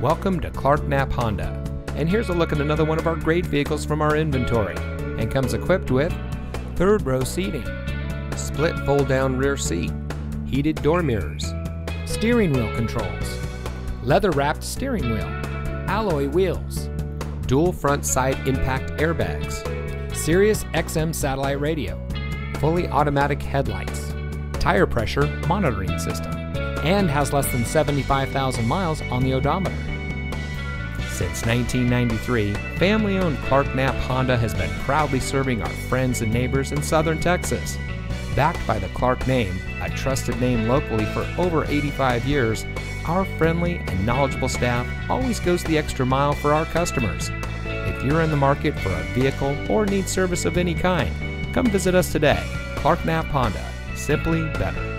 Welcome to Clark Knapp Honda, and here's a look at another one of our great vehicles from our inventory, and comes equipped with third row seating, split fold down rear seat, heated door mirrors, steering wheel controls, leather wrapped steering wheel, alloy wheels, dual front side impact airbags, Sirius XM satellite radio, fully automatic headlights, tire pressure monitoring system, and has less than 75,000 miles on the odometer. Since 1993, family-owned Clark Knapp Honda has been proudly serving our friends and neighbors in southern Texas. Backed by the Clark name, a trusted name locally for over 85 years, our friendly and knowledgeable staff always goes the extra mile for our customers. If you're in the market for a vehicle or need service of any kind, come visit us today. Clark Knapp Honda, simply better.